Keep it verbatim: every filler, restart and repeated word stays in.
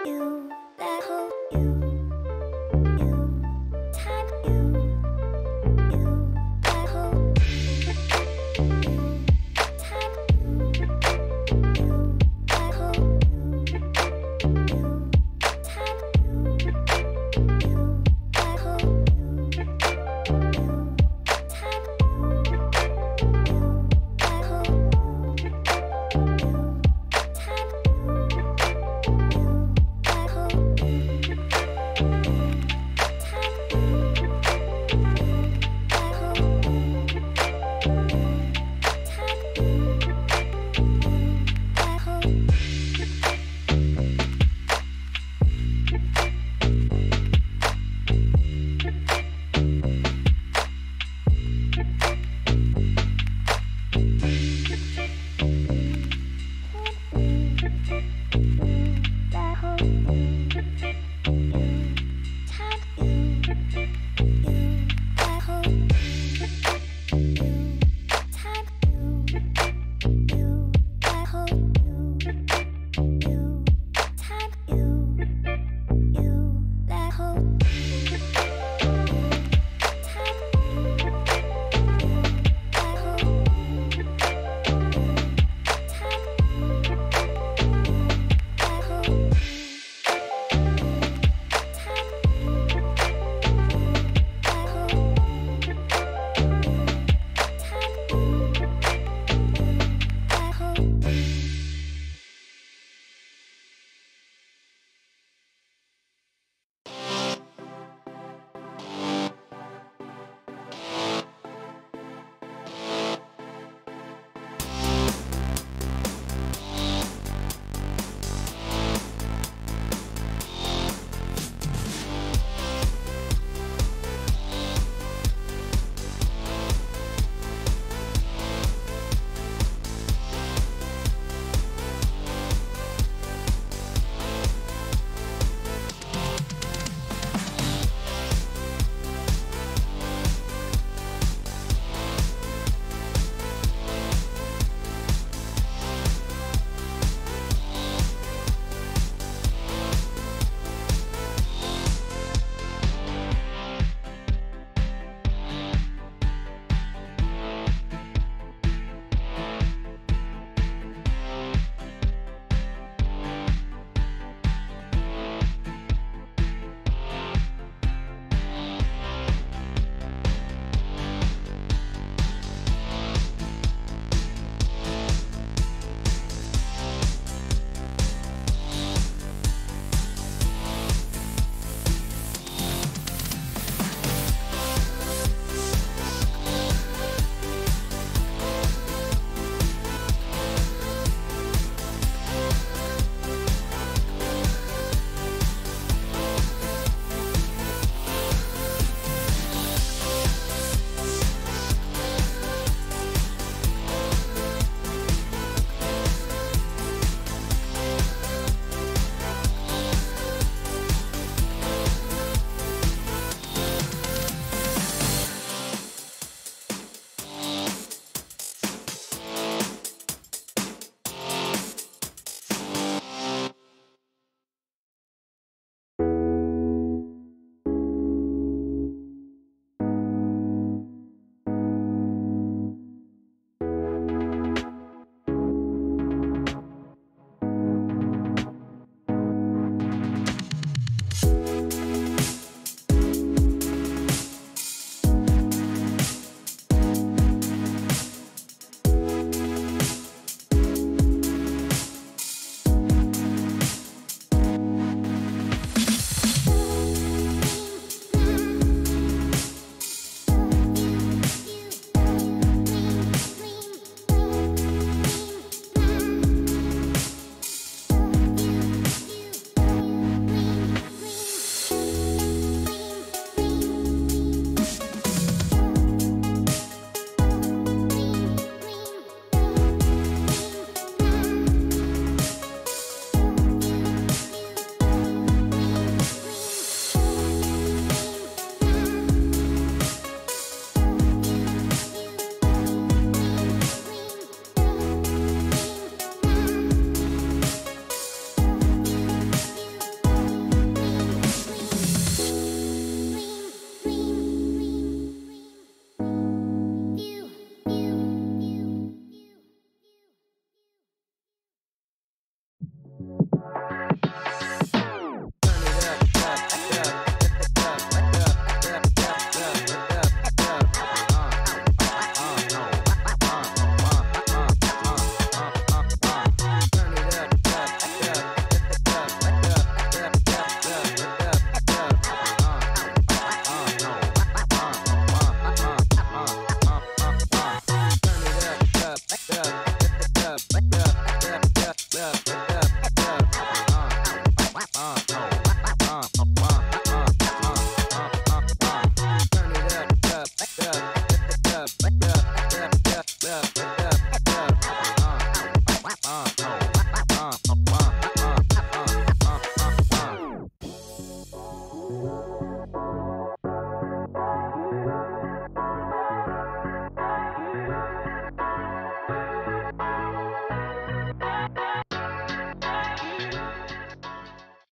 You.